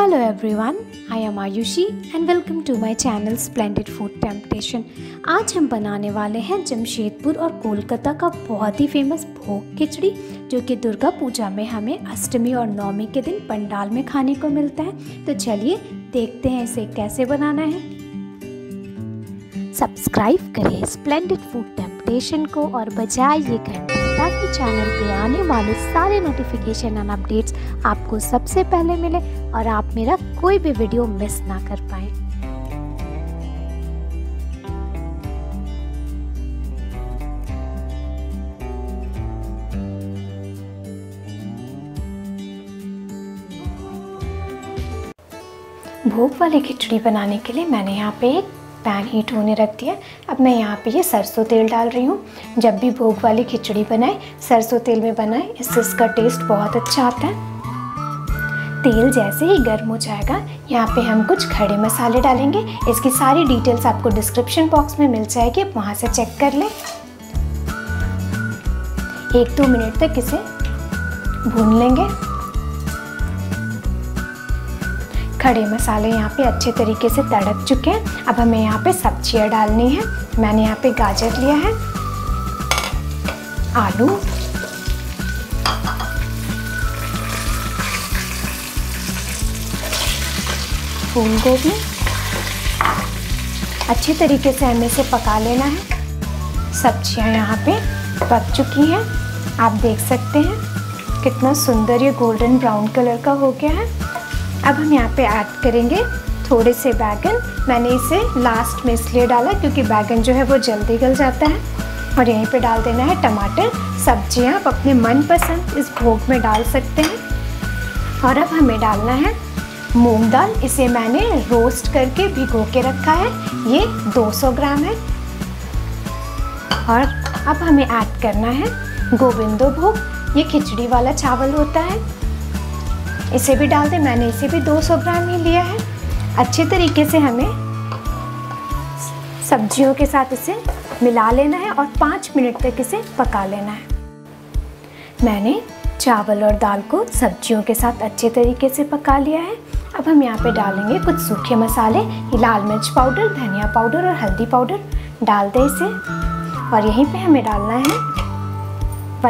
Hello everyone, I am Ayushi and welcome to my channel Splendid Food Temptation। आज हम बनाने वाले हैं जमशेदपुर और कोलकाता का बहुत ही फेमस भोग खिचड़ी, जो कि दुर्गा पूजा में हमें अष्टमी और नवमी के दिन पंडाल में खाने को मिलता है। तो चलिए देखते हैं इसे कैसे बनाना है। सब्सक्राइब करें स्प्लेंडिड फूड टेम्पटेशन को और बजाइए घंटे, ताकि चैनल पे आने वाले सारे नोटिफिकेशन और अपडेट्स आपको सबसे पहले मिले और आप मेरा कोई भी वीडियो मिस ना कर पाए। भोग वाली खिचड़ी बनाने के लिए मैंने यहाँ पे एक पैन हीट होने रखती है। अब मैं यहाँ पे ये सरसों तेल डाल रही हूँ। जब भी भोग वाली खिचड़ी बनाएं सरसों तेल में बनाएं, इससे इसका टेस्ट बहुत अच्छा आता है। तेल जैसे ही गर्म हो जाएगा यहाँ पे हम कुछ खड़े मसाले डालेंगे। इसकी सारी डिटेल्स आपको डिस्क्रिप्शन बॉक्स में मिल जाएगी, आप वहाँ से चेक कर लें। 1-2 मिनट तक इसे भून लेंगे। खड़े मसाले यहाँ पे अच्छे तरीके से तड़क चुके हैं। अब हमें यहाँ पे सब्जियाँ डालनी है। मैंने यहाँ पे गाजर लिया है, आलू, फूल गोभी। अच्छे तरीके से हमें इसे पका लेना है। सब्जियाँ यहाँ पे पक चुकी हैं, आप देख सकते हैं कितना सुंदर ये गोल्डन ब्राउन कलर का हो गया है। अब हम यहाँ पे ऐड करेंगे थोड़े से बैगन। मैंने इसे लास्ट में इसलिए डाला क्योंकि बैगन जो है वो जल्दी गल जाता है। और यहीं पे डाल देना है टमाटर। सब्जियाँ आप अपने मनपसंद इस भोग में डाल सकते हैं। और अब हमें डालना है मूंग दाल। इसे मैंने रोस्ट करके भिगो के रखा है। ये 200 ग्राम है। और अब हमें ऐड करना है गोबिंदो भोग। ये खिचड़ी वाला चावल होता है, इसे भी डाल दें। मैंने इसे भी 200 ग्राम ही लिया है। अच्छे तरीके से हमें सब्जियों के साथ इसे मिला लेना है और 5 मिनट तक इसे पका लेना है। मैंने चावल और दाल को सब्जियों के साथ अच्छे तरीके से पका लिया है। अब हम यहाँ पे डालेंगे कुछ सूखे मसाले। लाल मिर्च पाउडर, धनिया पाउडर और हल्दी पाउडर डाल दें इसे। और यहीं पे हमें डालना है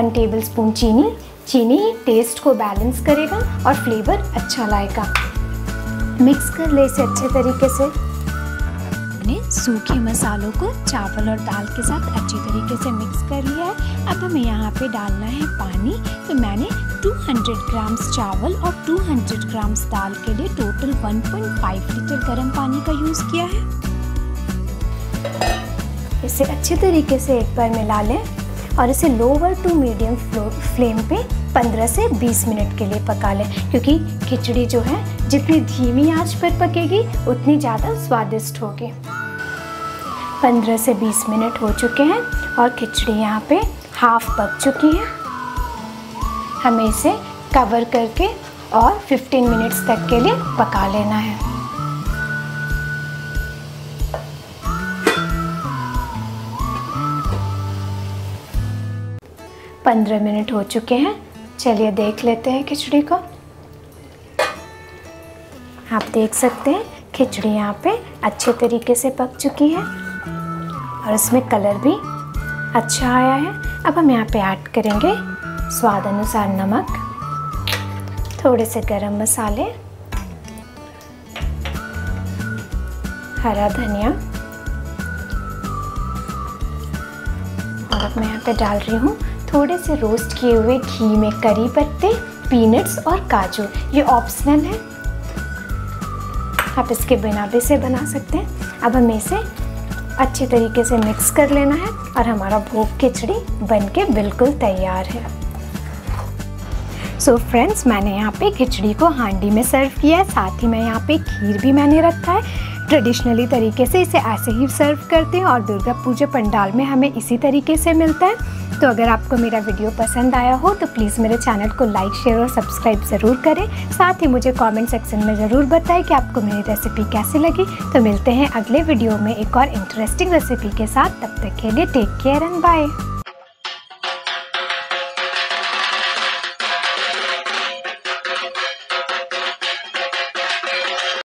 1 टेबलस्पून चीनी। चीनी टेस्ट को बैलेंस करेगा और फ्लेवर अच्छा लाएगा। मिक्स कर ले इसे अच्छे तरीके से। मैंने सूखे मसालों को चावल और दाल के साथ अच्छे तरीके से मिक्स कर लिया है। अब हमें यहाँ पे डालना है पानी। तो मैंने 200 ग्राम्स चावल और 200 ग्राम्स दाल के लिए टोटल 1.5 लीटर गर्म पानी का यूज़ किया है। इसे अच्छे तरीके से एक बार मिला लें और इसे लोअर टू मीडियम फ्लेम पे 15 से 20 मिनट के लिए पका लें, क्योंकि खिचड़ी जो है जितनी धीमी आंच पर पकेगी उतनी ज़्यादा स्वादिष्ट होगी। 15 से 20 मिनट हो चुके हैं और खिचड़ी यहाँ पे हाफ पक चुकी है। हमें इसे कवर करके और 15 मिनट्स तक के लिए पका लेना है। पंद्रह मिनट हो चुके हैं, चलिए देख लेते हैं खिचड़ी को। आप देख सकते हैं खिचड़ी यहाँ पे अच्छे तरीके से पक चुकी है और इसमें कलर भी अच्छा आया है। अब हम यहाँ पे ऐड करेंगे स्वाद अनुसार नमक, थोड़े से गरम मसाले, हरा धनिया। और अब मैं यहाँ पे डाल रही हूँ थोड़े से रोस्ट किए हुए घी में करी पत्ते, पीनट्स और काजू। ये ऑप्शनल है, आप इसके बिना भी इसे बना सकते हैं। अब हमें इसे अच्छे तरीके से मिक्स कर लेना है और हमारा भोग खिचड़ी बनके बिल्कुल तैयार है। सो फ्रेंड्स, मैंने यहाँ पे खिचड़ी को हांडी में सर्व किया है। साथ ही मैं यहाँ पे खीर भी मैंने रखा है। ट्रेडिशनली तरीके से इसे ऐसे ही सर्व करते हैं और दुर्गा पूजा पंडाल में हमें इसी तरीके से मिलता है। तो अगर आपको मेरा वीडियो पसंद आया हो तो प्लीज़ मेरे चैनल को लाइक, शेयर और सब्सक्राइब ज़रूर करें। साथ ही मुझे कमेंट सेक्शन में ज़रूर बताएं कि आपको मेरी रेसिपी कैसी लगी। तो मिलते हैं अगले वीडियो में एक और इंटरेस्टिंग रेसिपी के साथ। तब तक के लिए टेक केयर एंड बाय।